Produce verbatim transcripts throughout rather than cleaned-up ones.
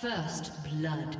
First blood.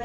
The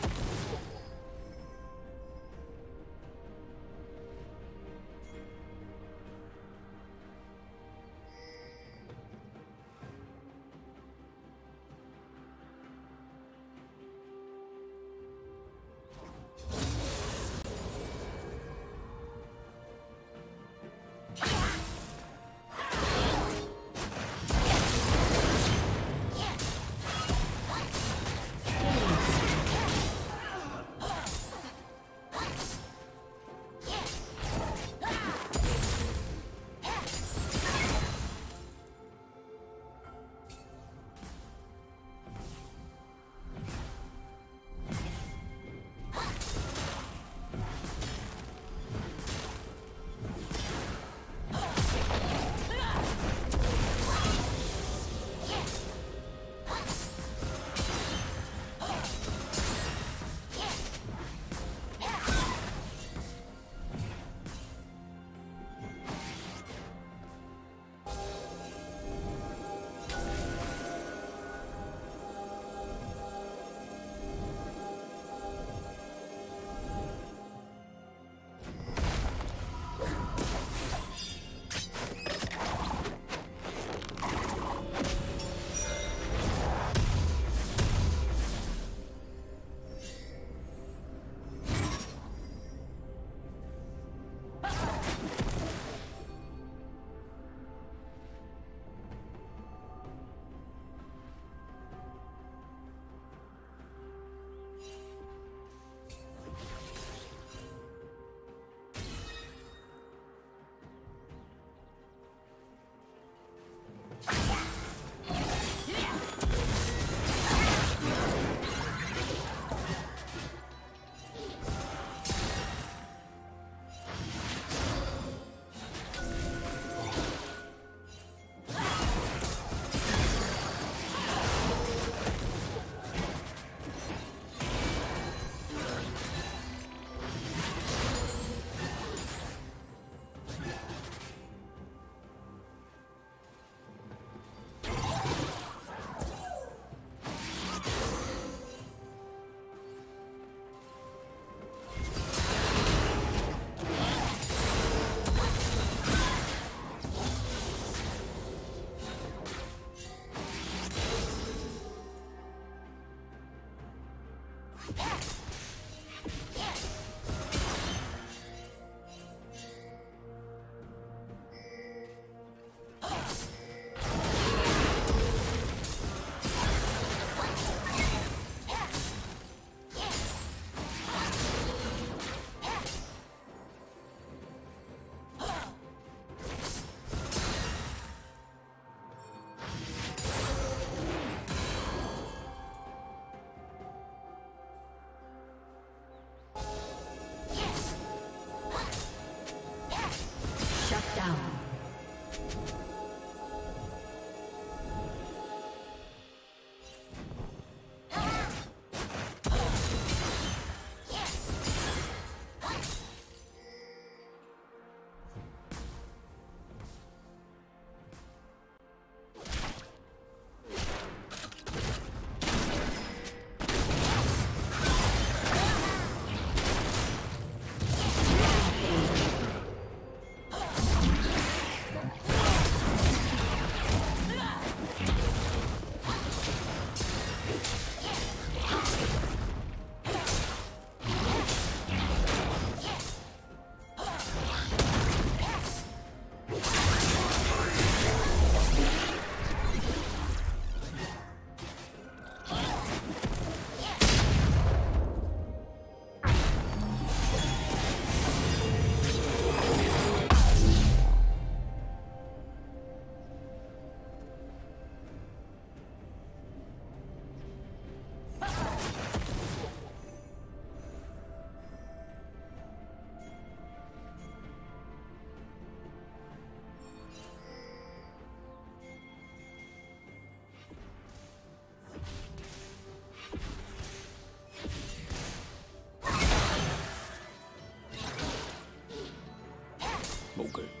down.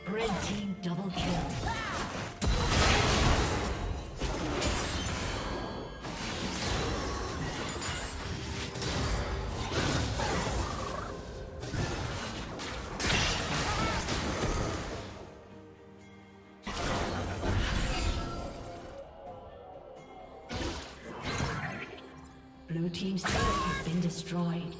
Red team double kill. Blue team's turret has been destroyed.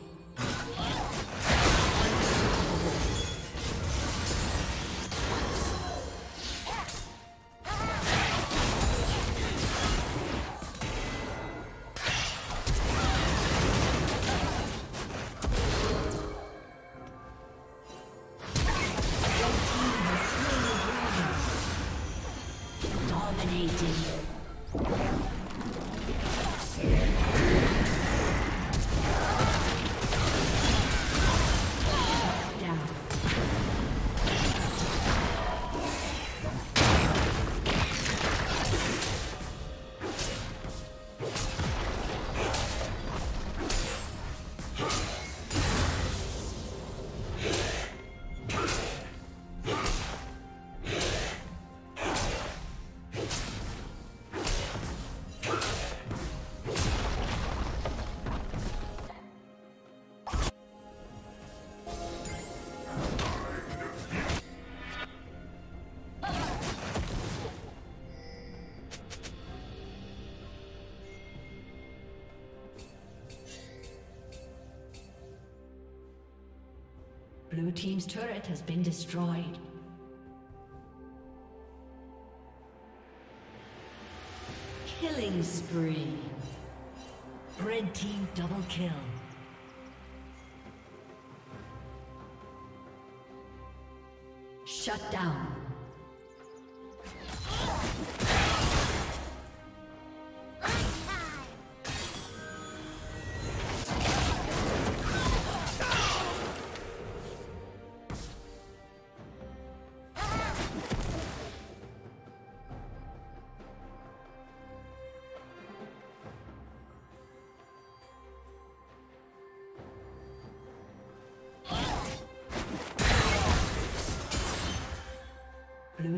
Blue team's turret has been destroyed. Killing spree. Red team double kill. Shut down. Blue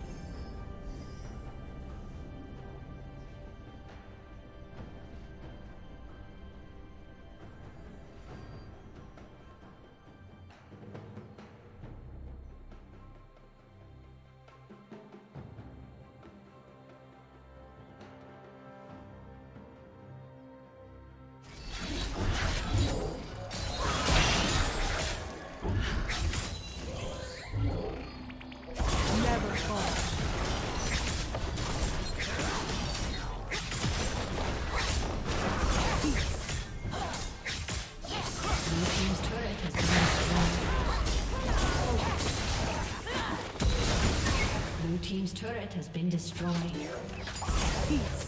Team's turret has been destroyed. Peace.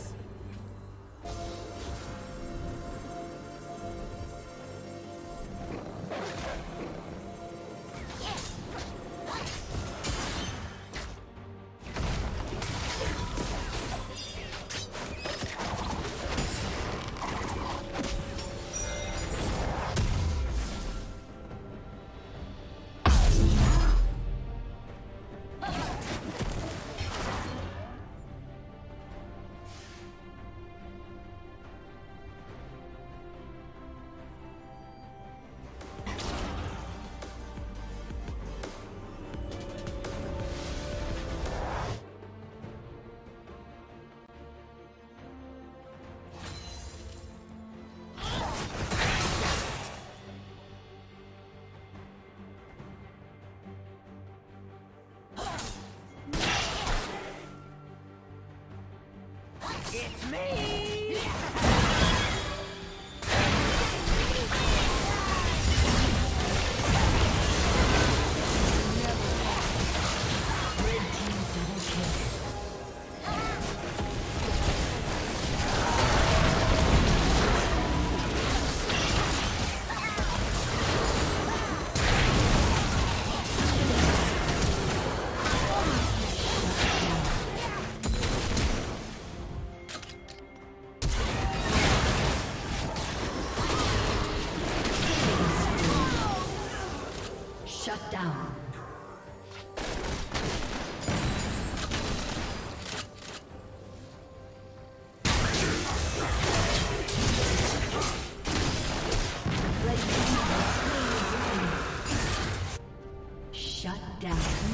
It's me!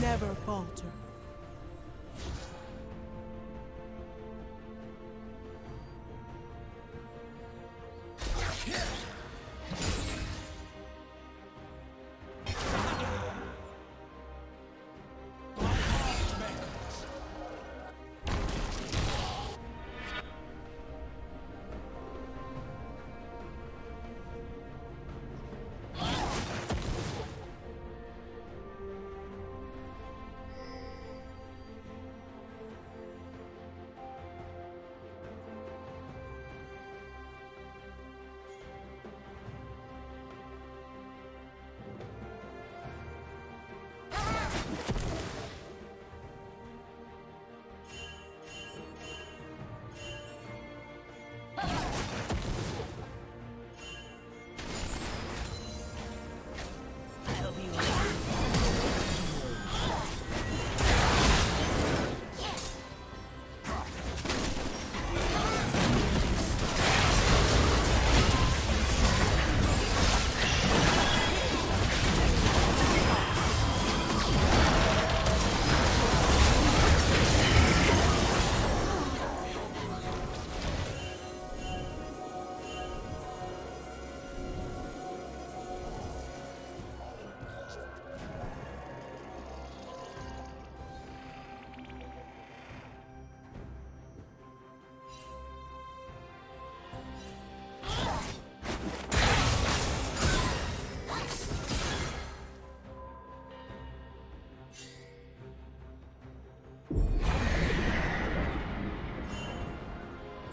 Never falter.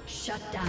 Shut down.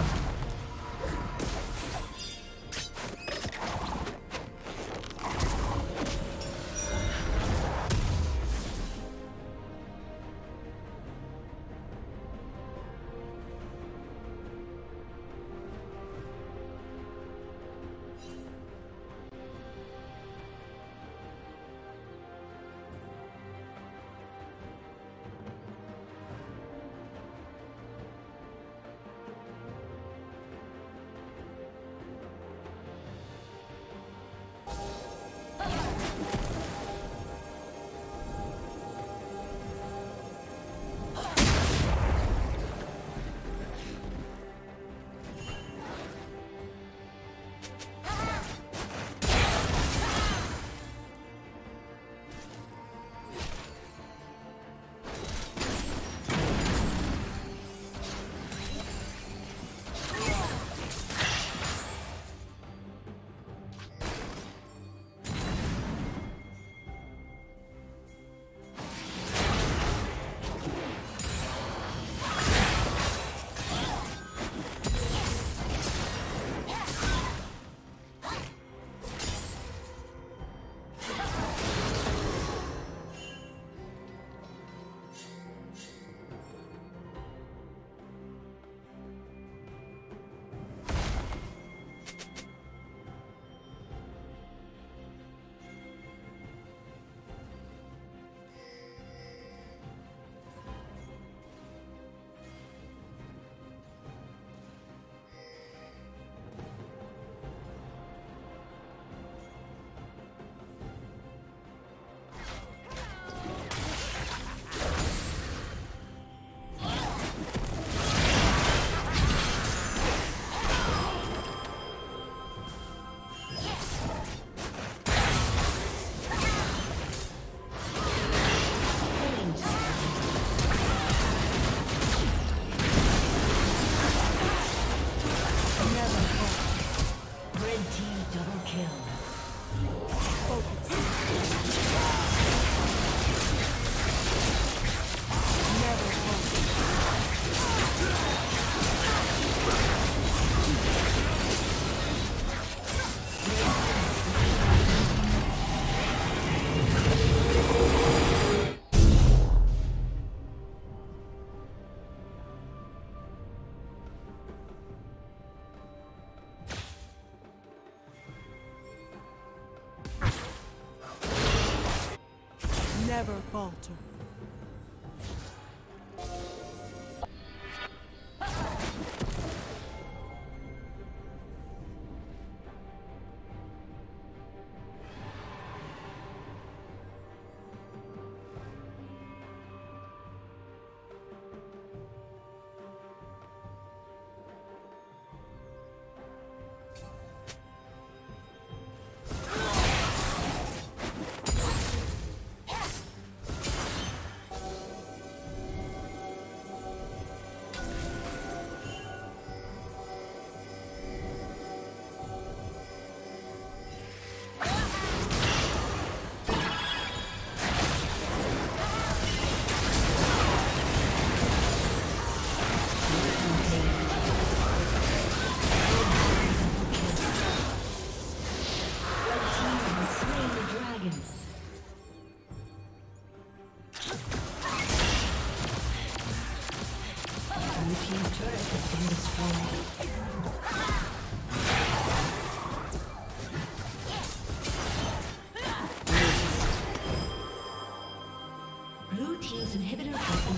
never falter.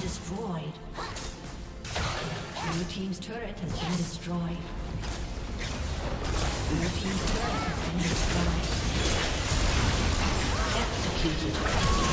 Destroyed. Your team's turret has been destroyed. Your team's turret has been destroyed. Executed.